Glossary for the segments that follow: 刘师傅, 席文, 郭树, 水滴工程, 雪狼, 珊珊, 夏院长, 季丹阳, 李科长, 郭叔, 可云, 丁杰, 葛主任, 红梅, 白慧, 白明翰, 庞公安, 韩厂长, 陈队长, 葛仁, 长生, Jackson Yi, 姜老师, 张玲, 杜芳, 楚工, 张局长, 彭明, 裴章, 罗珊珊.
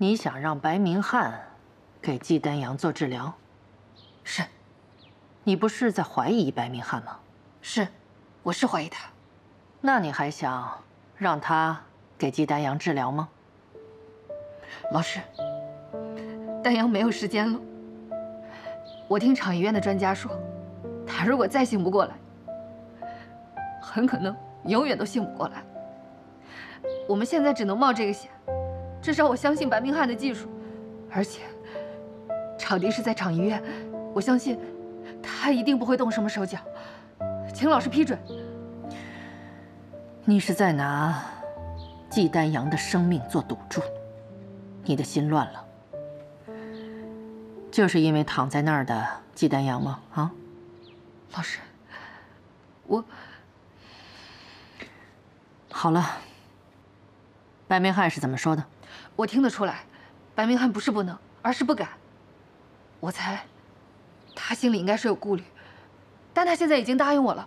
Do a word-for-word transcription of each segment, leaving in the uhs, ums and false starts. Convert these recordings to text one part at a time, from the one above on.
你想让白明翰给季丹阳做治疗？是。你不是在怀疑白明翰吗？是，我是怀疑他。那你还想让他给季丹阳治疗吗？老师，丹阳没有时间了。我听厂医院的专家说，他如果再醒不过来，很可能永远都醒不过来。我们现在只能冒这个险。 至少我相信白明翰的技术，而且场地是在厂医院，我相信他一定不会动什么手脚。请老师批准。你是在拿季丹阳的生命做赌注，你的心乱了，就是因为躺在那儿的季丹阳吗？啊，老师，我好了。白明翰是怎么说的？ 我听得出来，白明翰不是不能，而是不敢。我猜，他心里应该是有顾虑，但他现在已经答应我了，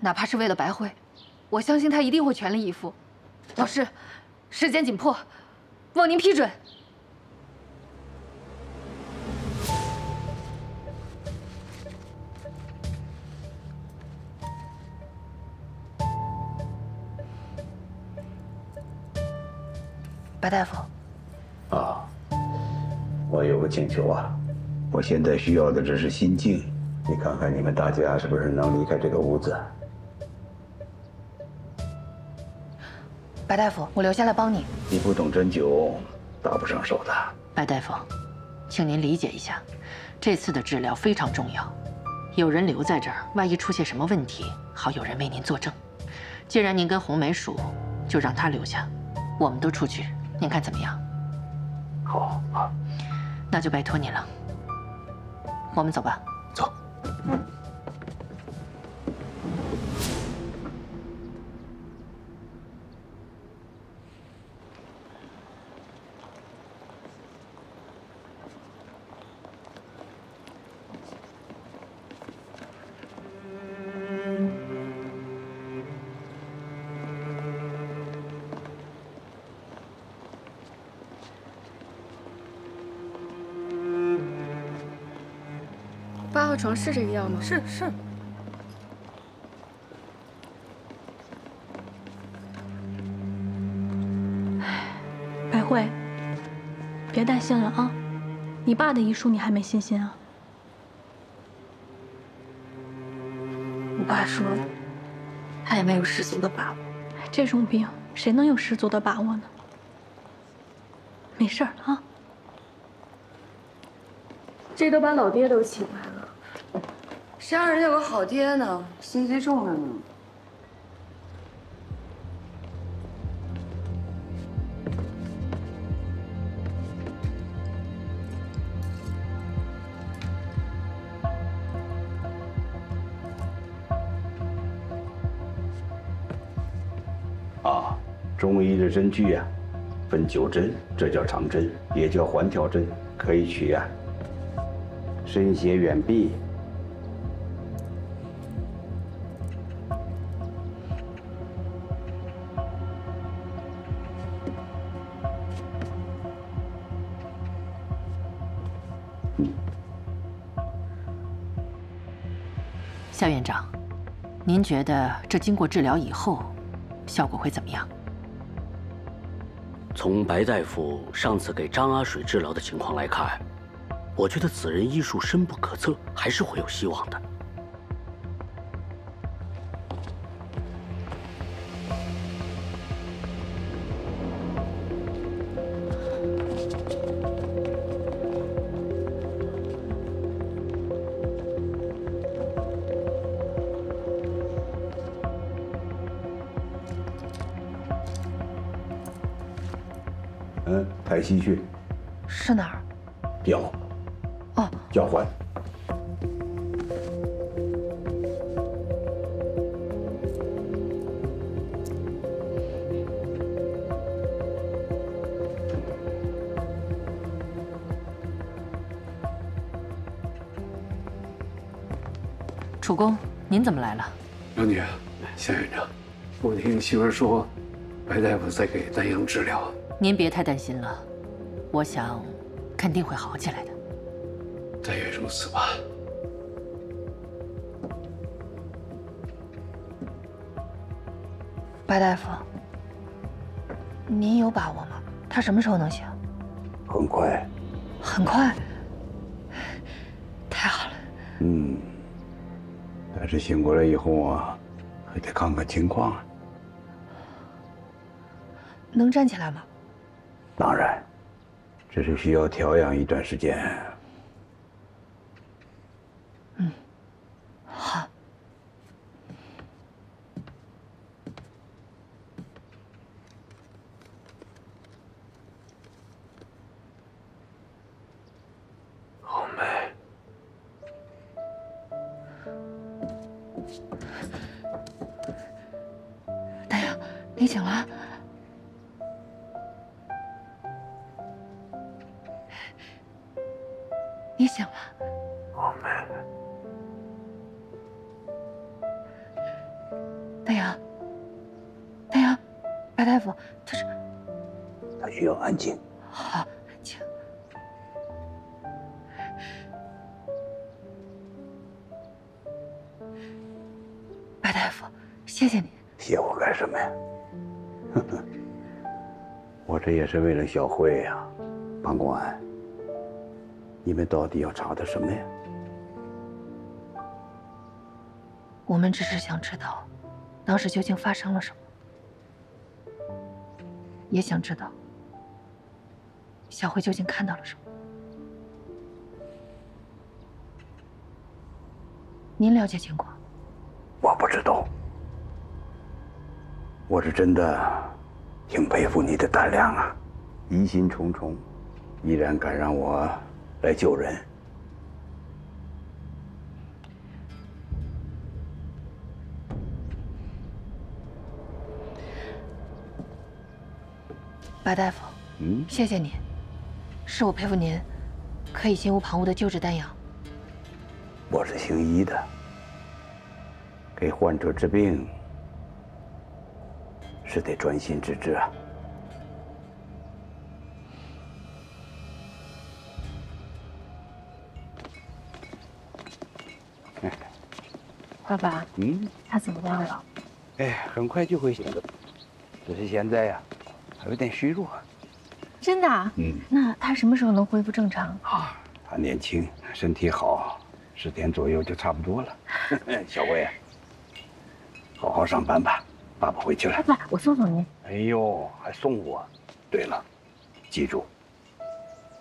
哪怕是为了白慧，我相信他一定会全力以赴。老师，时间紧迫，望您批准。白大夫。 啊，我有个请求啊，我现在需要的只是心境，你看看你们大家是不是能离开这个屋子？白大夫，我留下来帮你。你不懂针灸，搭不上手的。白大夫，请您理解一下，这次的治疗非常重要，有人留在这儿，万一出现什么问题，好有人为您作证。既然您跟红梅熟，就让她留下，我们都出去，您看怎么样？ 好啊，那就拜托你了。我们走吧。走。嗯。床是这个样吗？是是。白慧，别带薪了啊！你爸的遗书你还没信心啊？我爸说，他也没有十足的把握。这种病谁能有十足的把握呢？没事儿啊。这都把老爹都请来了。 谁让人家有个好爹呢？心机重着呢。啊，中医的针具啊，分九针，这叫长针，也叫环条针，可以取啊。深斜远臂。 夏院长，您觉得这经过治疗以后，效果会怎么样？从白大夫上次给张阿水治疗的情况来看，我觉得此人医术深不可测，还是会有希望的。太溪穴是哪儿？表。哦，脚踝。主公，您怎么来了？荣女，夏院长，我听媳妇说，白大夫在给丹阳治疗。 您别太担心了，我想，肯定会好起来的。但愿如此吧。白大夫，您有把握吗？他什么时候能醒？很快。很快。太好了。嗯。但是醒过来以后啊，还得看看情况啊。 能站起来吗？当然，只是需要调养一段时间。嗯，好。红梅，丹阳，你醒了。 你醒了，我们。丹阳，丹阳，白大夫，他是，他需要安静。好，安静。白大夫，谢谢你。谢我干什么呀？呵呵，我这也是为了小慧呀，庞公安。 你们到底要查的什么呀？我们只是想知道，当时究竟发生了什么，也想知道小慧究竟看到了什么。您了解情况？我不知道。我是真的挺佩服你的胆量啊，疑心重重，依然敢让我。 来救人，白大夫，嗯，谢谢您，是我佩服您，可以心无旁骛的救治丹阳。我是行医的，给患者治病是得专心致志啊。 爸爸，嗯，他怎么样了？哎，很快就会醒的，只是现在呀、啊，还有点虚弱。真的、啊？嗯。那他什么时候能恢复正常？啊，他年轻，身体好，十天左右就差不多了。小慧，好好上班吧，爸爸回去了。爸爸，我送送您。哎呦，还送我？对了，记住，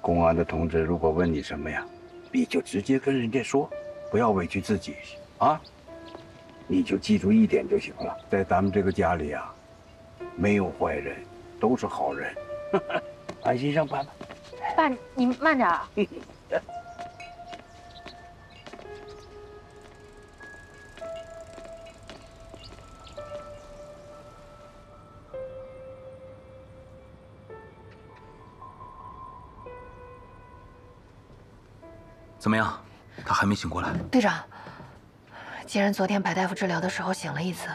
公安的同志如果问你什么呀，你就直接跟人家说，不要委屈自己啊。 你就记住一点就行了，在咱们这个家里啊，没有坏人，都是好人，安心上班吧。爸，你慢点啊。怎么样？他还没醒过来。队长。 既然昨天白大夫治疗的时候醒了一次，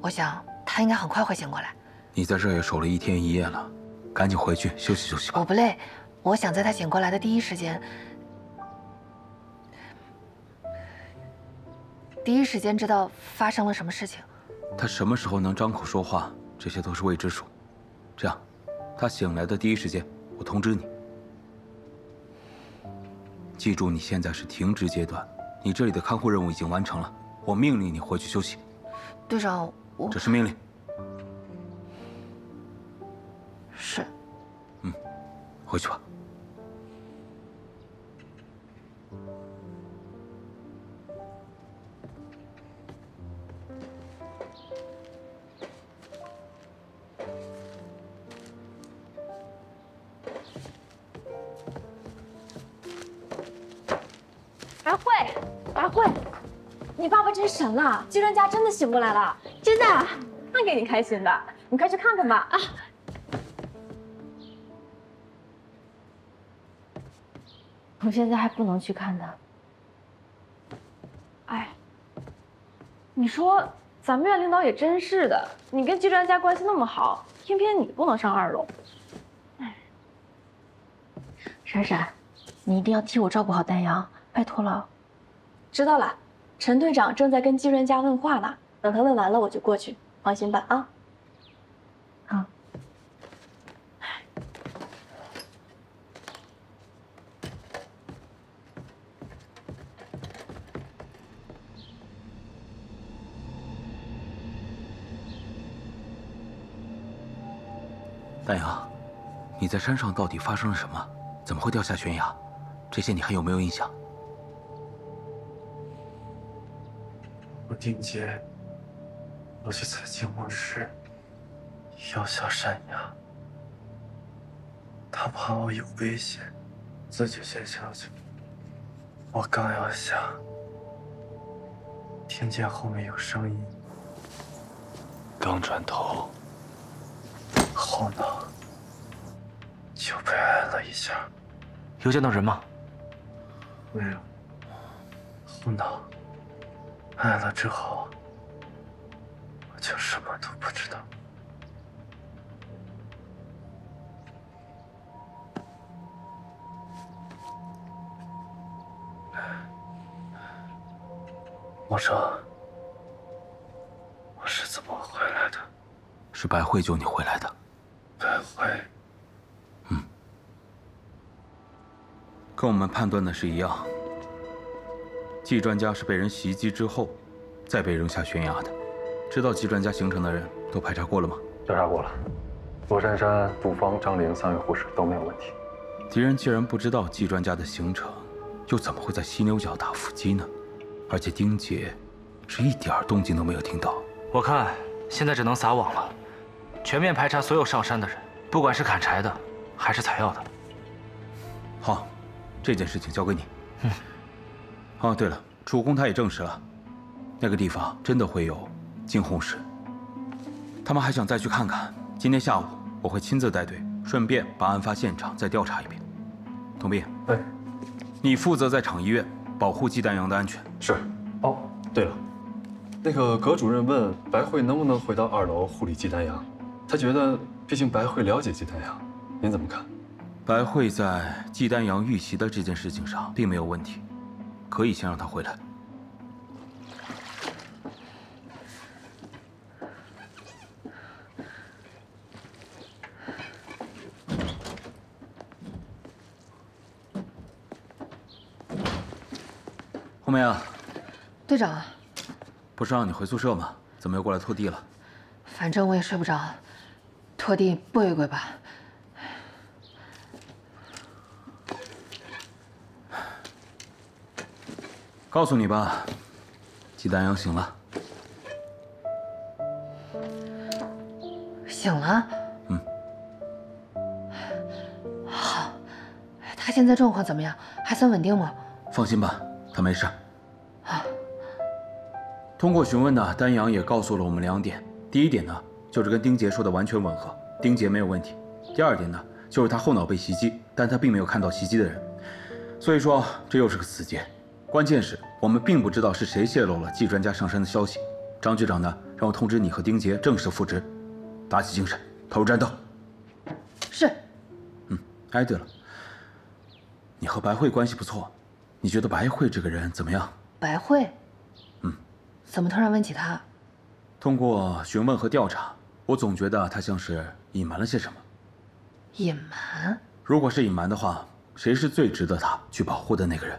我想他应该很快会醒过来。你在这也守了一天一夜了，赶紧回去休息休息吧。我不累，我想在他醒过来的第一时间，第一时间知道发生了什么事情。他什么时候能张口说话，这些都是未知数。这样，他醒来的第一时间，我通知你。记住，你现在是停职阶段，你这里的看护任务已经完成了。 我命令你回去休息，队长，我这是命令。是。嗯，回去吧。阿慧，阿慧。 你爸爸真神了，居然家真的醒过来了，真的，看给你开心的，你快去看看吧啊！我现在还不能去看他。哎，你说咱们院领导也真是的，你跟居然家关系那么好，偏偏你不能上二楼。哎，闪闪，你一定要替我照顾好丹阳，拜托了。知道了，陈队长正在跟季润家问话呢，等他问完了我就过去，放心吧啊。好。丹阳，你在山上到底发生了什么？怎么会掉下悬崖？这些你还有没有印象？ 我定解，我去采集魔石，要下山崖。他怕我有危险，自己先下去。我刚要下，听见后面有声音，刚转头，后脑就被挨了一下。有见到人吗？没有。后脑。 挨了之后，我就什么都不知道。我说，我是怎么回来的？是百惠救你回来的。百惠，嗯，跟我们判断的是一样。 季专家是被人袭击之后，再被扔下悬崖的。知道季专家行程的人都排查过了吗？调查过了，罗珊珊、杜芳、张玲三位护士都没有问题。敌人既然不知道季专家的行程，又怎么会在犀牛角打伏击呢？而且丁姐是一点动静都没有听到。我看现在只能撒网了，全面排查所有上山的人，不管是砍柴的还是采药的。好，这件事情交给你。嗯。 哦，对了，主公他也证实了，那个地方真的会有惊鸿石。他们还想再去看看。今天下午我会亲自带队，顺便把案发现场再调查一遍。童斌，哎，你负责在厂医院保护季丹阳的安全。是。哦，对了，那个葛主任问白慧能不能回到二楼护理季丹阳，他觉得毕竟白慧了解季丹阳，您怎么看？白慧在季丹阳遇袭的这件事情上并没有问题。 可以先让他回来。红梅啊，队长，不是让你回宿舍吗？怎么又过来拖地了？反正我也睡不着，拖地不为过吧？ 告诉你吧，季丹阳醒了。醒了？嗯。好，他现在状况怎么样？还算稳定吗？放心吧，他没事。啊。通过询问呢，丹阳也告诉了我们两点。第一点呢，就是跟丁杰说的完全吻合，丁杰没有问题。第二点呢，就是他后脑被袭击，但他并没有看到袭击的人，所以说这又是个死结。 关键是我们并不知道是谁泄露了季专家上山的消息。张局长呢，让我通知你和丁杰正式复职，打起精神，投入战斗。是。嗯，哎，对了，你和白慧关系不错，你觉得白慧这个人怎么样？白慧？嗯。怎么突然问起他？通过询问和调查，我总觉得他像是隐瞒了些什么。隐瞒？如果是隐瞒的话，谁是最值得他去保护的那个人？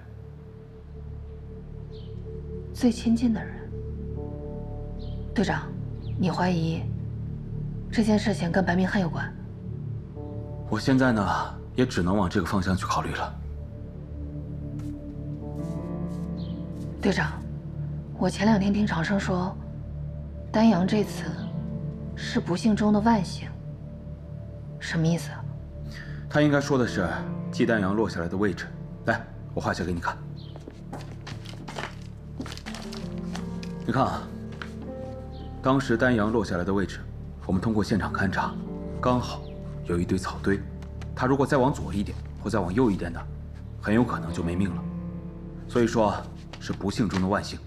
最亲近的人，队长，你怀疑这件事情跟白明翰有关？我现在呢，也只能往这个方向去考虑了。队长，我前两天听长生说，丹阳这次是不幸中的万幸，什么意思啊？他应该说的是季丹阳落下来的位置。来，我画下给你看。 你看啊，当时丹阳落下来的位置，我们通过现场勘查，刚好有一堆草堆。他如果再往左一点，或再往右一点的，很有可能就没命了。所以说是不幸中的万幸。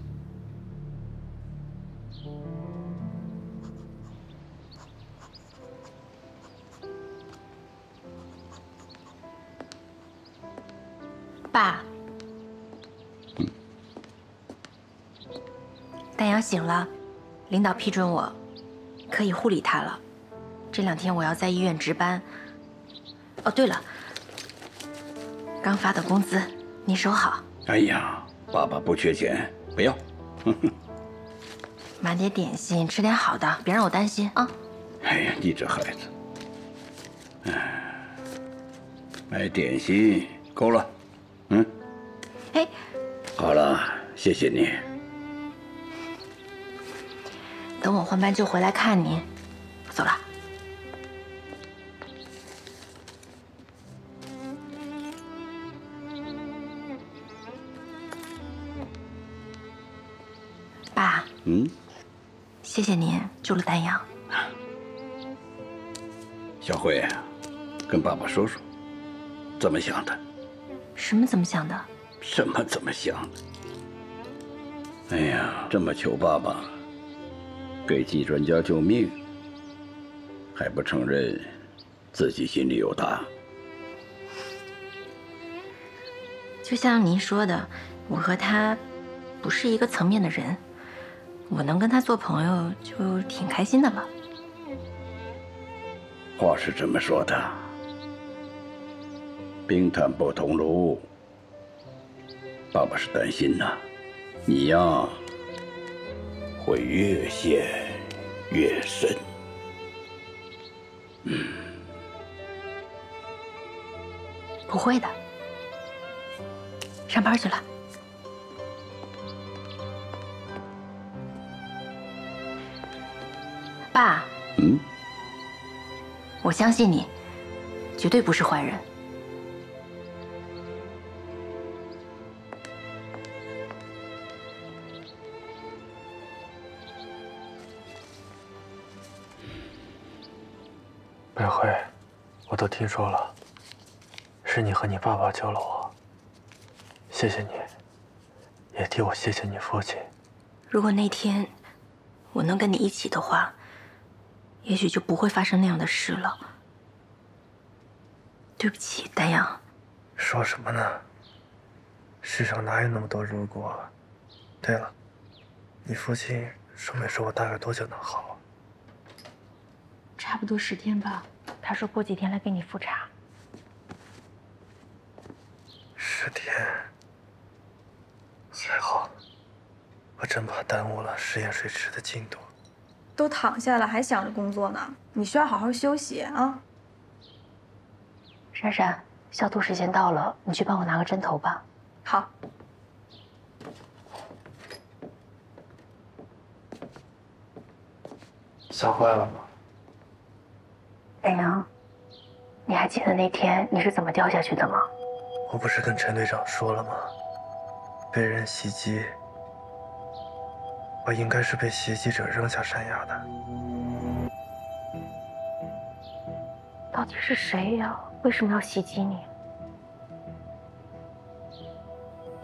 爸，嗯，丹阳醒了，领导批准我可以护理他了。这两天我要在医院值班。哦，对了，刚发的工资您收好。哎呀，爸爸不缺钱，不要。买点点心，吃点好的，别让我担心啊。哎呀，你这孩子，哎，买点心够了。 嗯，哎，好了，谢谢你。等我换班就回来看您。走了。爸，嗯，谢谢您救了丹阳。小慧，跟爸爸说说，怎么想的。 什么怎么想的？什么怎么想的？哎呀，这么求爸爸给季专家救命，还不承认自己心里有答。就像您说的，我和他不是一个层面的人，我能跟他做朋友就挺开心的了。话是这么说的。 冰炭不同炉，爸爸是担心呐、啊，你呀会越陷越深。嗯，不会的，上班去了。爸，嗯，我相信你，绝对不是坏人。 美惠，我都听说了，是你和你爸爸救了我，谢谢你，也替我谢谢你父亲。如果那天我能跟你一起的话，也许就不会发生那样的事了。对不起，丹阳。说什么呢？世上哪有那么多如果啊？对了，你父亲说没说我大概多久能好？差不多十天吧。 他说过几天来给你复查。十天，还好，我真怕耽误了实验水池的进度。都躺下了，还想着工作呢，你需要好好休息啊。珊珊，消毒时间到了，你去帮我拿个针头吧。好。吓坏了吗？ 丹阳，你还记得那天你是怎么掉下去的吗？我不是跟陈队长说了吗？被人袭击，我应该是被袭击者扔下山崖的。到底是谁呀？为什么要袭击你？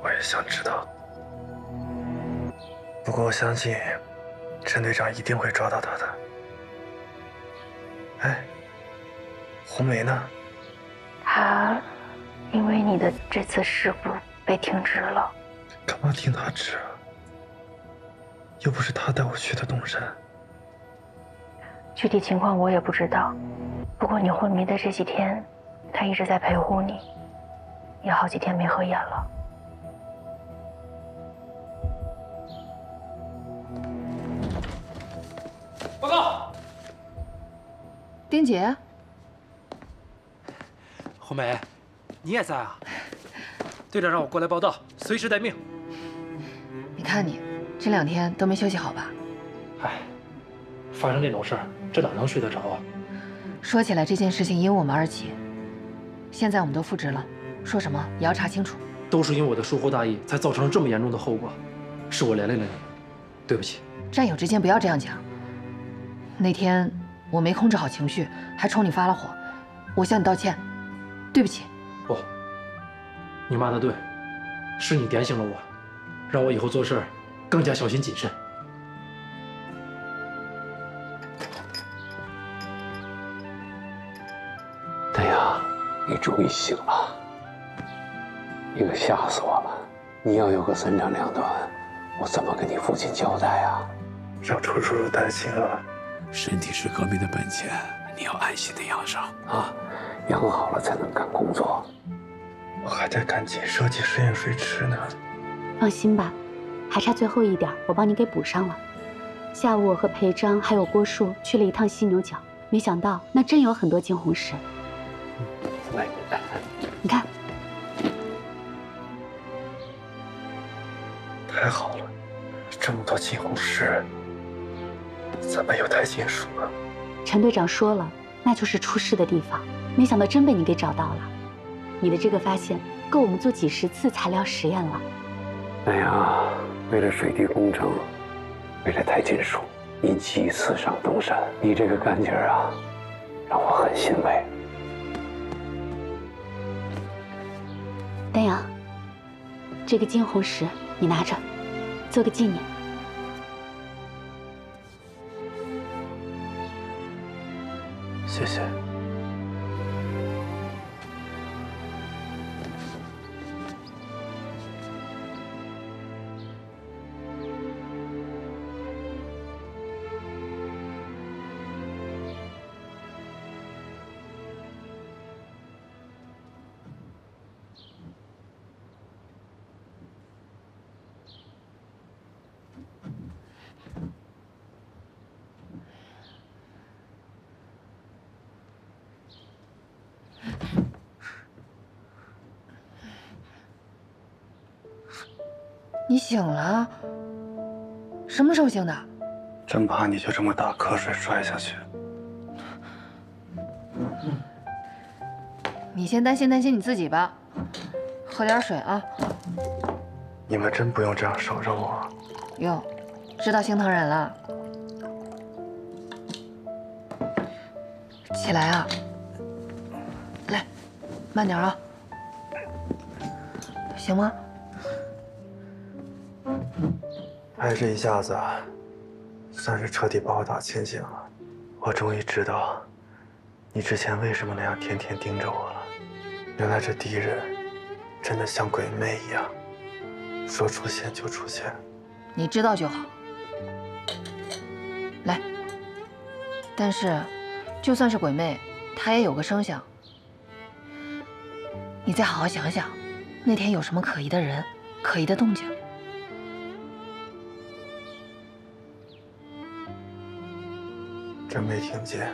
我也想知道。不过我相信，陈队长一定会抓到他的。哎。 红梅呢？她因为你的这次事故被停职了。干嘛停她职啊？又不是她带我去的东山。具体情况我也不知道，不过你昏迷的这几天，她一直在陪护你，也好几天没合眼了。报告，丁姐。 红梅，你也在啊？队长让我过来报道，随时待命。你看你这两天都没休息好吧？哎，发生这种事儿，这哪能睡得着啊？说起来这件事情因我们而起，现在我们都复职了，说什么也要查清楚。都是因我的疏忽大意，才造成了这么严重的后果，是我连累了你，对不起。战友之间不要这样讲。那天我没控制好情绪，还冲你发了火，我向你道歉。 对不起，不，你骂的对，是你点醒了我，让我以后做事更加小心谨慎。丹阳，你终于醒了，你可吓死我了！你要有个三长两短，我怎么跟你父亲交代啊？让楚叔叔担心了。身体是革命的本钱，你要安心的养上啊，养好了才能干工作。我还在赶紧设计实验水池呢。放心吧，还差最后一点，我帮你给补上了。下午我和裴章还有郭树去了一趟犀牛角，没想到那真有很多惊鸿石。来，你看。 太好了，这么多惊鸿石，怎么有钛金属啊？陈队长说了，那就是出事的地方。没想到真被你给找到了。你的这个发现够我们做几十次材料实验了。哎呀，为了水滴工程，为了钛金属，你几次上东山，你这个干劲儿啊，让我很欣慰。丹阳，这个惊鸿石。 你拿着，做个纪念。谢谢。你醒了？什么时候醒的？真怕你就这么打瞌睡摔下去。你先担心担心你自己吧，喝点水啊。你们真不用这样守着我。哟，知道心疼人了。起来啊，来，慢点啊，行吗？ 哎，这一下子算是彻底把我打清醒了。我终于知道，你之前为什么那样天天盯着我了。原来这敌人真的像鬼魅一样，说出现就出现。你知道就好。来，但是就算是鬼魅，他也有个声响。你再好好想想，那天有什么可疑的人，可疑的动静。 真没听见，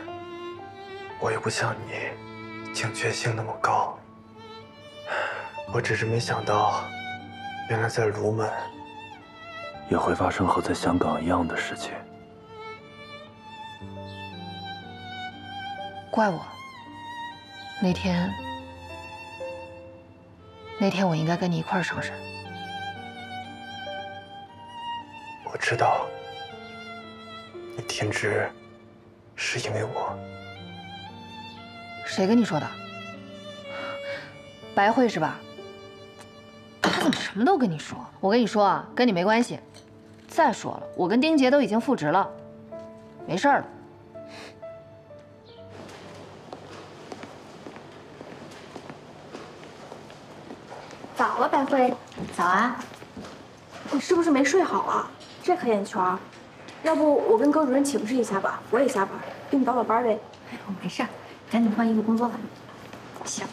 我又不像你警觉性那么高。我只是没想到，原来在卢门也会发生和在香港一样的事情。怪我，那天，那天我应该跟你一块儿上山。我知道，你停止。 是因为我？谁跟你说的？白慧是吧？他怎么什么都跟你说？我跟你说啊，跟你没关系。再说了，我跟丁杰都已经复职了，没事儿了。早啊，白慧。早啊。你是不是没睡好啊？这黑眼圈。 要不我跟高主任请示一下吧，我也下班，给你倒倒班呗。哎，我没事，赶紧换衣服工作吧。行。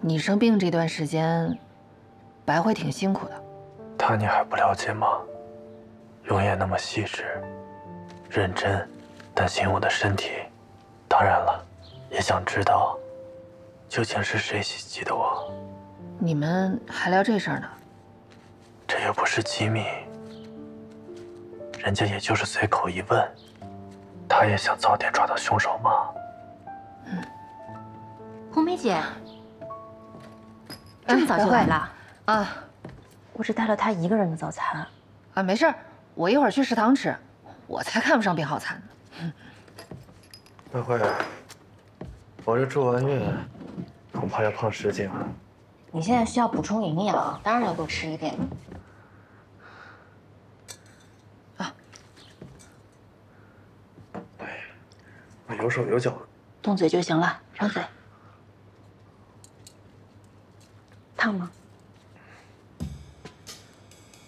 你生病这段时间，白慧挺辛苦的。她你还不了解吗？永远那么细致、认真，担心我的身体。当然了，也想知道，究竟是谁袭击的我。你们还聊这事儿呢？ 这又不是机密，人家也就是随口一问，他也想早点抓到凶手嘛。嗯，红梅姐，这么早就来了啊？我只带了他一个人的早餐。啊，没事，我一会儿去食堂吃，我才看不上病好餐呢。慧慧，我这住完院，恐怕要胖十斤了。 你现在需要补充营养，当然要多吃一点。啊！哎呀，我有手有脚的，动嘴就行了，张嘴。样吗？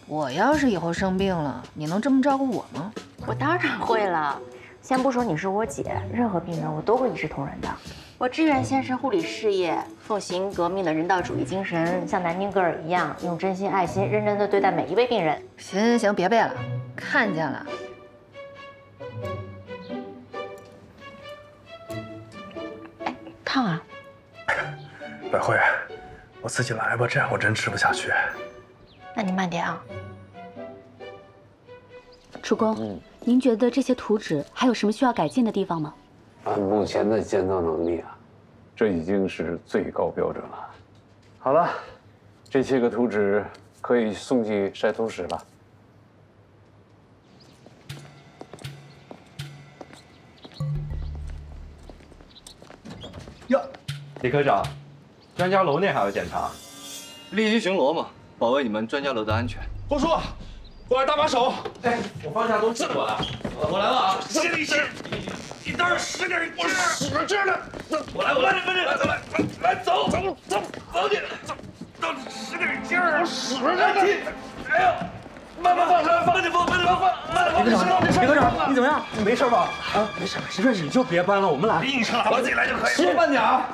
我要是以后生病了，你能这么照顾我吗？我当然会了。先不说你是我姐，任何病人我都会一视同仁的。我志愿献身护理事业，奉行革命的人道主义精神，像南丁格尔一样，用真心、爱心、认真地对待每一位病人。行行行，别背了，看见了。 烫啊！百惠，我自己来吧，这样我真吃不下去。那你慢点啊。楚公，嗯、您觉得这些图纸还有什么需要改进的地方吗？按目前的建造能力啊，这已经是最高标准了。好了，这些个图纸可以送进晒图室了。 李科长，专家楼内还要检查，立即巡逻嘛，保卫你们专家楼的安全。郭叔，过来搭把手。哎，我放下都治过了，我来了啊！这里是，你倒是十个人给我使劲的，我来，我来，我来，我来，来走走走走你，走，到十个人劲儿，我使着劲。哎呀，慢慢放，慢慢放，慢慢放，慢慢放。李科长，你怎么样？你没事吧？啊，没事没事，你就别搬了，我们来。硬上来，我自己来就可以。慢点啊！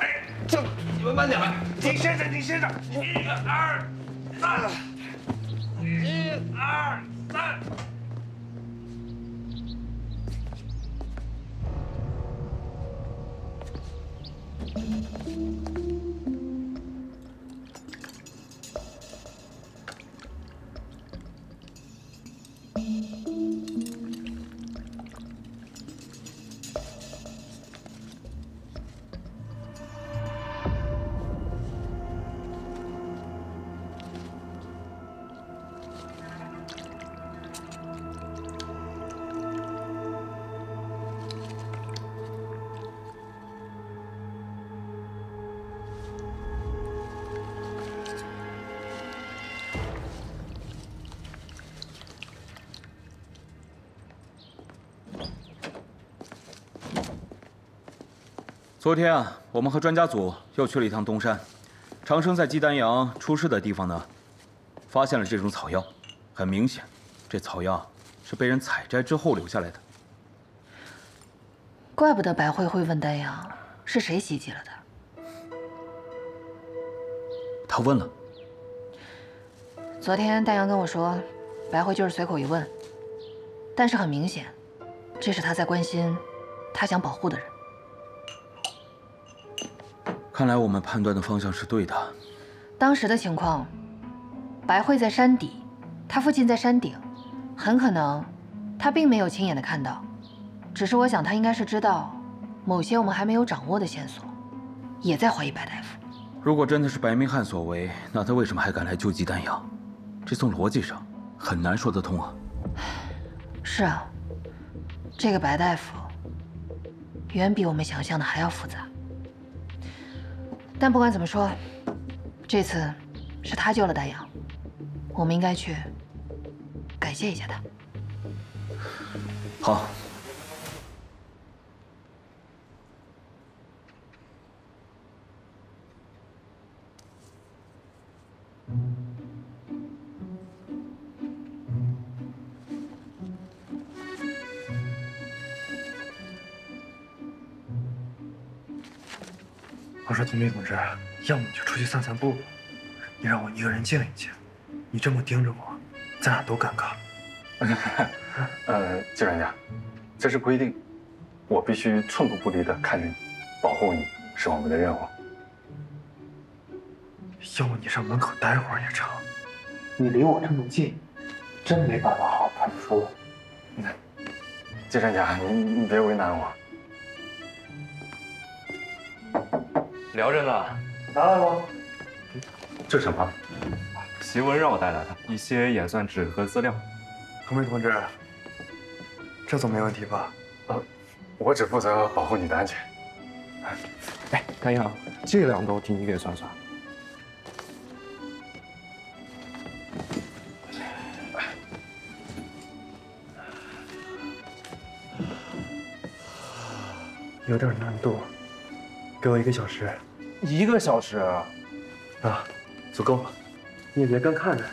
这你们慢点，你先上，你先上，一二三，一二三。昨天啊，我们和专家组又去了一趟东山，长生在姬丹阳出事的地方呢，发现了这种草药。很明显，这草药是被人采摘之后留下来的。怪不得白慧会问丹阳是谁袭击了他。他问了。昨天丹阳跟我说，白慧就是随口一问，但是很明显，这是他在关心，他想保护的人。 看来我们判断的方向是对的。当时的情况，白慧在山底，她父亲在山顶，很可能她并没有亲眼的看到，只是我想她应该是知道某些我们还没有掌握的线索，也在怀疑白大夫。如果真的是白明翰所为，那他为什么还敢来救济丹阳？这从逻辑上很难说得通啊。是啊，这个白大夫远比我们想象的还要复杂。 但不管怎么说，这次是他救了丹阳，我们应该去感谢一下他。好。我说总理同志，要么你就出去散散步，你让我一个人静一静。你这么盯着我，咱俩多尴尬。呃，季专家，这是规定，我必须寸步不离的看着你，保护你是我们的任务。要不你上门口待会儿也成。你离我这么近，真没办法好好看书。季专家，你你别为难我。 聊着呢，拿来吗？这什么？席文让我带来的一些演算纸和资料。彭明同志，这总没问题吧？呃、啊，我只负责保护你的安全。哎，丹阳，这两道题你给算算。有点难度，给我一个小时。 一个小时啊，足够了，你也别干看着。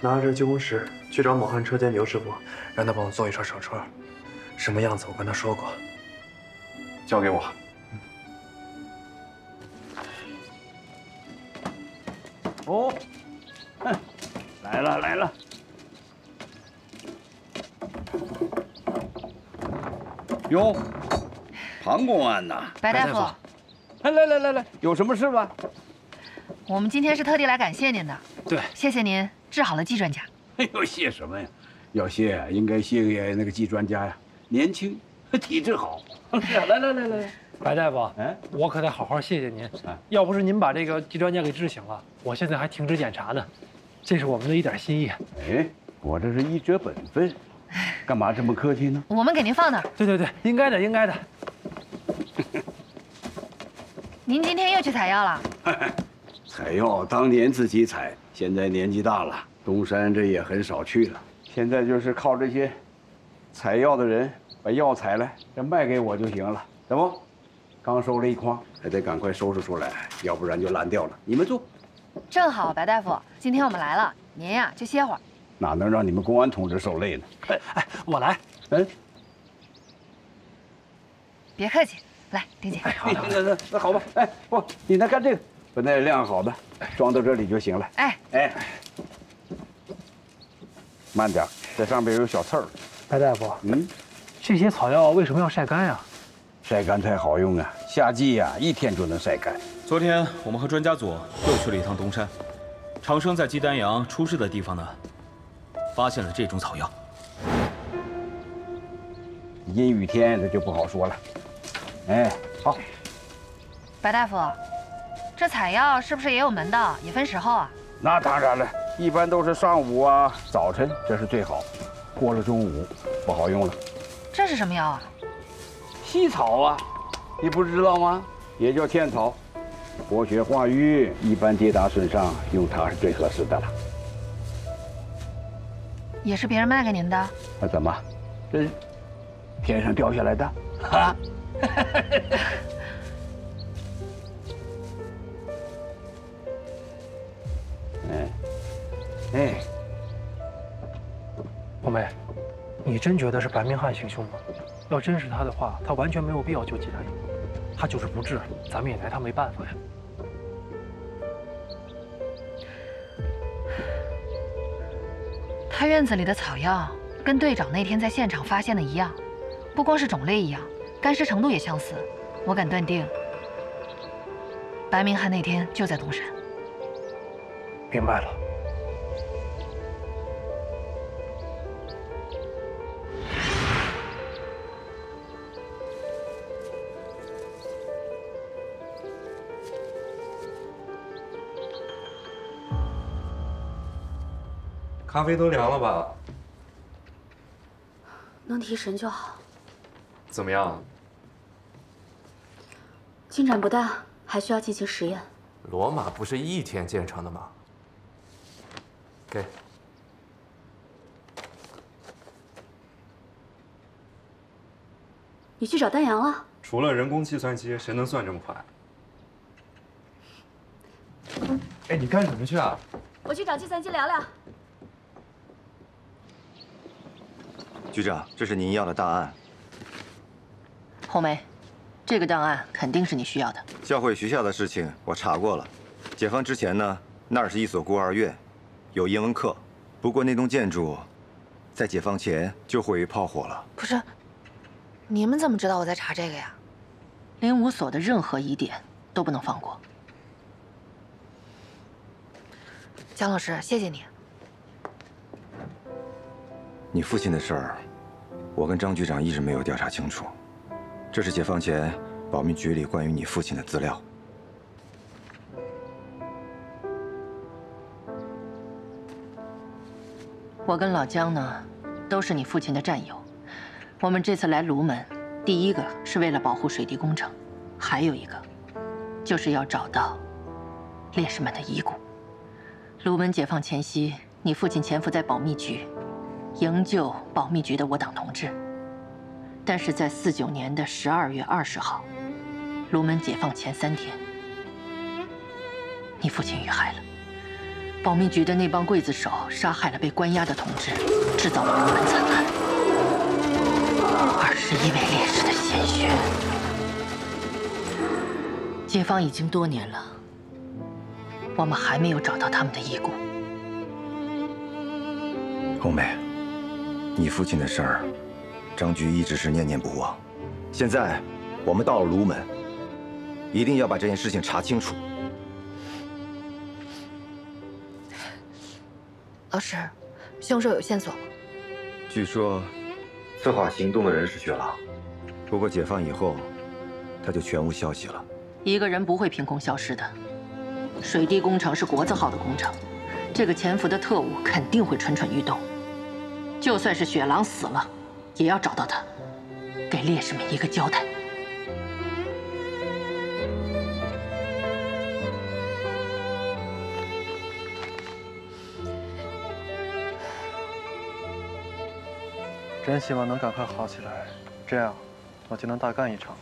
拿着旧工石去找某汉车间刘师傅，让他帮我做一串手串，什么样子我跟他说过。交给我。 哦，嗯，来了来了。哟，庞公安呐，白大夫，哎，来来来来，有什么事吗？我们今天是特地来感谢您的。对，谢谢您治好了季专家。哎呦，谢什么呀？要谢啊，应该谢谢那个季专家呀，年轻，体质好。来来来来来。 白大夫，嗯，我可得好好谢谢您。要不是您把这个季专家给治醒了，我现在还停止检查呢。这是我们的一点心意。哎，我这是医者本分，干嘛这么客气呢？我们给您放那儿。对对对，应该的，应该的。您今天又去采药了？采药当年自己采，现在年纪大了，东山这也很少去了。现在就是靠这些采药的人把药采来，再卖给我就行了，怎么？ 刚收了一筐，还得赶快收拾出来，要不然就烂掉了。你们坐，正好白大夫，今天我们来了，您呀就歇会儿。哪能让你们公安同志受累呢？哎哎，我来。嗯，别客气，来，丁姐。哎，那那那好吧。哎，不，你来干这个，把那晾好的装到这里就行了。哎哎，慢点，在上边有小刺儿。白大夫，嗯，这些草药为什么要晒干呀？ 晒干才好用啊！夏季呀、啊，一天就能晒干。昨天我们和专家组又去了一趟东山，长生在姬丹阳出事的地方呢，发现了这种草药。阴雨天这就不好说了。哎，好。白大夫，这采药是不是也有门道，也分时候啊？那当然了，一般都是上午啊，早晨这是最好。过了中午不好用了。这是什么药啊？ 茜草啊，你不知道吗？也叫茜草，活血化瘀，一般跌打损伤用它是最合适的了。也是别人卖给您的？那怎么，这是天上掉下来的啊？哎哎，红梅，你真觉得是白明翰行凶吗？ 要真是他的话，他完全没有必要救济他一把，他就是不治，咱们也拿他没办法呀。他院子里的草药跟队长那天在现场发现的一样，不光是种类一样，干湿程度也相似。我敢断定，白明翰那天就在东山。明白了。 咖啡都凉了吧？能提神就好。怎么样？进展不大，还需要进行实验。罗马不是一天建成的吗？给。你去找丹阳了？除了人工计算机，谁能算这么快？哎，你干什么去啊？我去找计算机聊聊。 局长，这是您要的档案。红梅，这个档案肯定是你需要的。教会学校的事情我查过了。解放之前呢，那儿是一所孤儿院，有英文课。不过那栋建筑，在解放前就毁于炮火了。不是，你们怎么知道我在查这个呀？灵武所的任何疑点都不能放过。姜老师，谢谢你。 你父亲的事儿，我跟张局长一直没有调查清楚。这是解放前保密局里关于你父亲的资料。我跟老姜呢，都是你父亲的战友。我们这次来卢门，第一个是为了保护水滴工程，还有一个，就是要找到烈士们的遗骨。卢门解放前夕，你父亲潜伏在保密局。 营救保密局的我党同志，但是在四九年的十二月二十号，卢门解放前三天，你父亲遇害了，保密局的那帮刽子手杀害了被关押的同志，制造了无人惨案。二十一位烈士的鲜血，解放已经多年了，我们还没有找到他们的遗骨。红梅，你父亲的事儿，张局一直是念念不忘。现在我们到了卢门，一定要把这件事情查清楚。 老师，凶手有线索吗？据说，策划行动的人是雪狼，不过解放以后，他就全无消息了。一个人不会凭空消失的。水滴工程是国字号的工程，这个潜伏的特务肯定会蠢蠢欲动。就算是雪狼死了，也要找到他，给烈士们一个交代。真希望能赶快好起来，这样我就能大干一场了。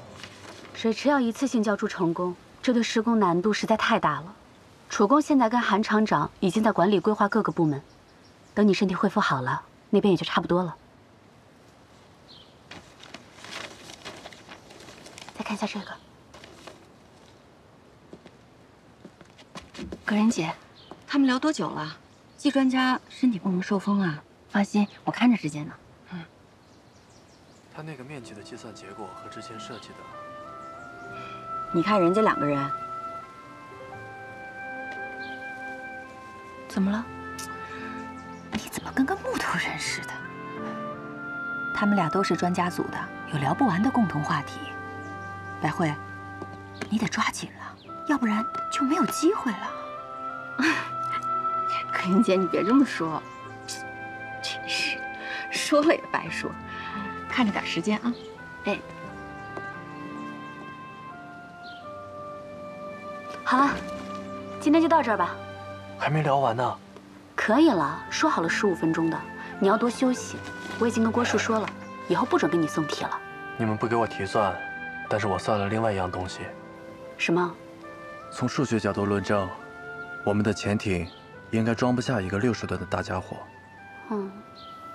水池要一次性交出成功，这对施工难度实在太大了。楚工现在跟韩厂长已经在管理规划各个部门，等你身体恢复好了，那边也就差不多了。再看一下这个，葛仁姐，他们聊多久了？季专家身体不能受风啊，放心，我看着时间呢。 他那个面积的计算结果和之前设计的，你看人家两个人怎么了？你怎么跟个木头人似的？他们俩都是专家组的，有聊不完的共同话题。白慧，你得抓紧了，要不然就没有机会了。可云姐，你别这么说，真是说了也白说。 看着点时间啊，哎，好了，今天就到这儿吧。还没聊完呢。可以了，说好了十五分钟的，你要多休息。我已经跟郭树说了，以后不准给你送题了。你们不给我题算，但是我算了另外一样东西。什么？从数学角度论证，我们的潜艇应该装不下一个六十吨的大家伙。嗯，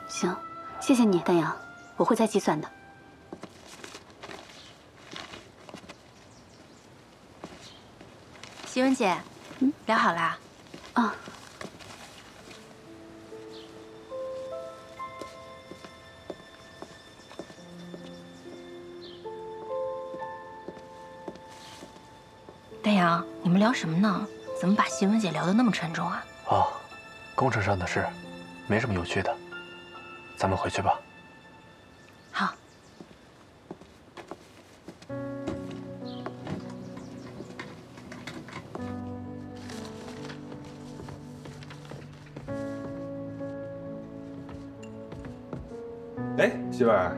行，谢谢你，丹阳。 我会再计算的。席文姐，嗯，聊好啦？啊。丹阳，你们聊什么呢？怎么把席文姐聊得那么沉重啊？哦，工程上的事，没什么有趣的，咱们回去吧。 好。哎，媳妇儿，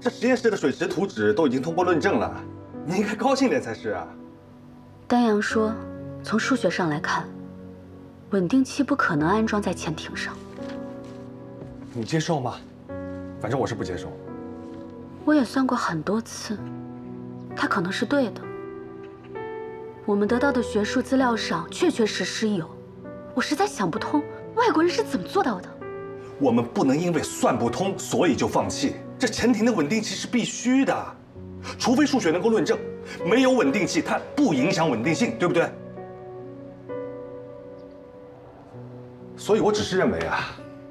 这实验室的水池图纸都已经通过论证了，你应该高兴点才是啊。丹阳说，从数学上来看，稳定器不可能安装在潜艇上。你接受吗？ 反正我是不接受。我也算过很多次，他可能是对的。我们得到的学术资料上确确实实有，我实在想不通外国人是怎么做到的。我们不能因为算不通所以就放弃，这潜艇的稳定器是必须的，除非数学能够论证，没有稳定器它不影响稳定性，对不对？所以我只是认为啊，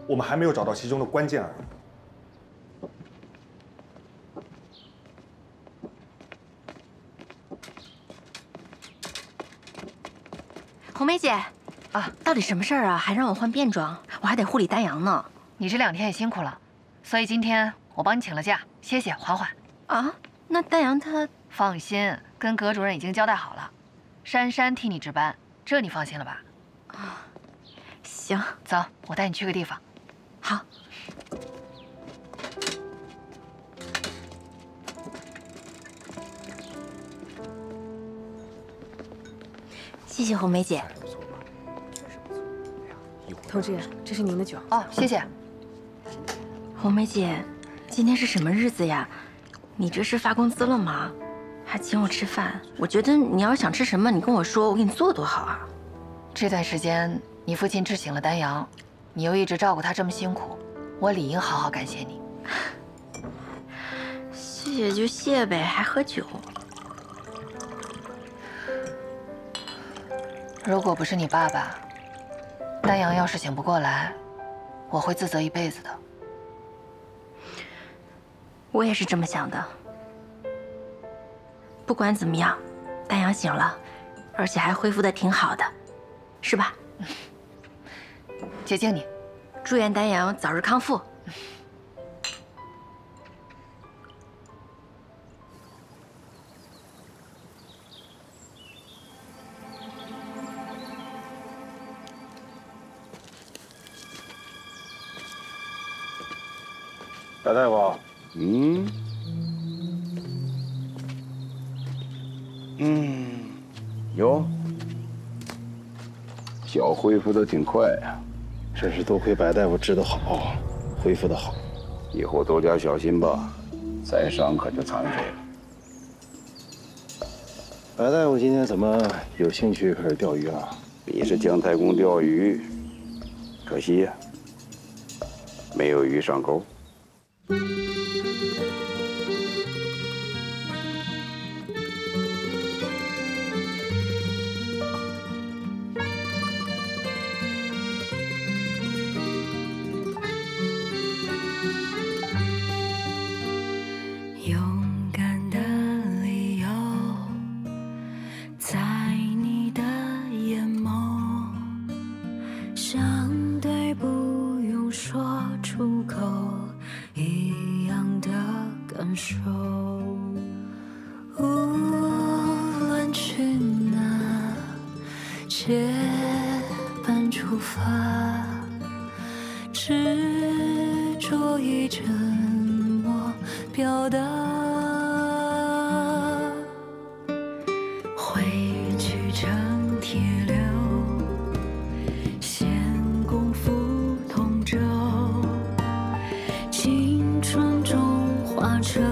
我们还没有找到其中的关键而已。 红梅姐，啊，到底什么事儿啊？还让我换便装，我还得护理丹阳呢。你这两天也辛苦了，所以今天我帮你请了假，歇歇缓缓。啊，那丹阳他放心，跟葛主任已经交代好了，珊珊替你值班，这你放心了吧？啊，行，走，我带你去个地方。好。 谢谢红梅姐，同志，这是您的酒哦，谢谢。红梅姐，今天是什么日子呀？你这是发工资了吗？还请我吃饭？我觉得你要是想吃什么，你跟我说，我给你做多好啊。这段时间你父亲置请了丹阳，你又一直照顾他这么辛苦，我理应好好感谢你。谢谢就谢呗，还喝酒。如果不是你爸爸，丹阳要是醒不过来，我会自责一辈子的。我也是这么想的。不管怎么样，丹阳醒了，而且还恢复的挺好的，是吧？姐敬你，祝愿丹阳早日康复。 白大夫，嗯，嗯，哟，脚恢复的挺快啊，真是多亏白大夫治得好，恢复的好。以后多加小心吧，再伤可就残废了。白大夫今天怎么有兴趣开始钓鱼啊？你是姜太公钓鱼，可惜呀，没有鱼上钩。 勇敢的理由，在你的眼眸，相对不用说出口。 一样的感受，无论去哪，结伴出发，执着以沉默表达。挥去成铁流，闲共赴同舟。 青春中化成。